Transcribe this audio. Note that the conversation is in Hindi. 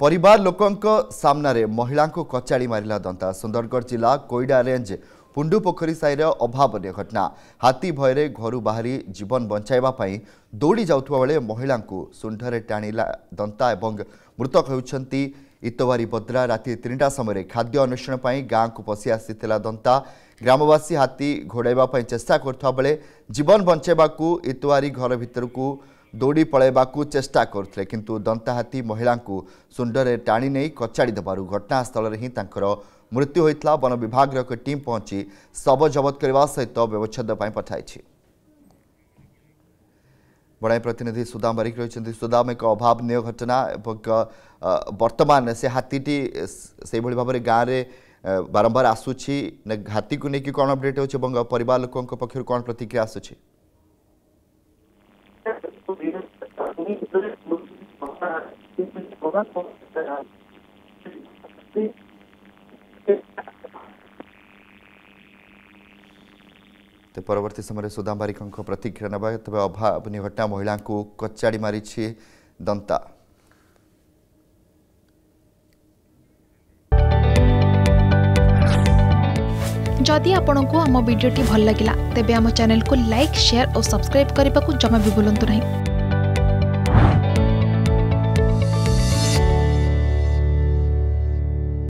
परिवार लोकंको सामनारे महिलांको कचाड़ी मारिला दंता। सुंदरगढ़ जिला कोइडा रेंज पुंडुपोखरी साईर अभावनीय घटना। हाथी भयरे घरु बाहरी जीवन बंचाइबा पई दौड़ी जाउथुवा बेले महिलांको सुंढरे टाणीला दंता एवं मृतक होउछंती इतवारी बद्रा। राति 3टा समय खाद्य अन्वेषण पई गांकु पसी आसीतिला दंता। ग्रामवासी हाथी घोड़ाइबा पई चेष्टा करथुवा बेले जीवन बंचाइबाकू इतवारी घर भितरकू दौड़ी पलैवाकू चेष्टा करथिले किंतु दंता हाथी महिलांकू सुंडरे टाणी नै कचाड़ी देबारु घटनास्थल हिं तांकर मृत्यु होइतला। वन विभाग रो टीम पहुंची शव जबत करबा सहित व्यवच्छेद पई पठाइछि। बड़ाई प्रतिनिधि सुदाम बारिक रहिसथि। सुदाम, एक अभावनीय घटना वर्तमान से हाथीटी सेहि भली भाबरे गाँ रे बारंबार आसुछि, हाथी को नेकी कोन अपडेट होछि एवं परिवार लोकंक पक्षर कोन प्रतिक्रिया आसुछि? तो परवर्ती समय सुदाम बारिक प्रतिक्रिया नवा। तब अभावनीय घटना महिला को कचाड़ी मारी दंता। जदि आपंक आम भिडी भल लगा तेब आम चैनल को लाइक, शेयर और सब्सक्राइब करने को जमा भी बुलां नहीं।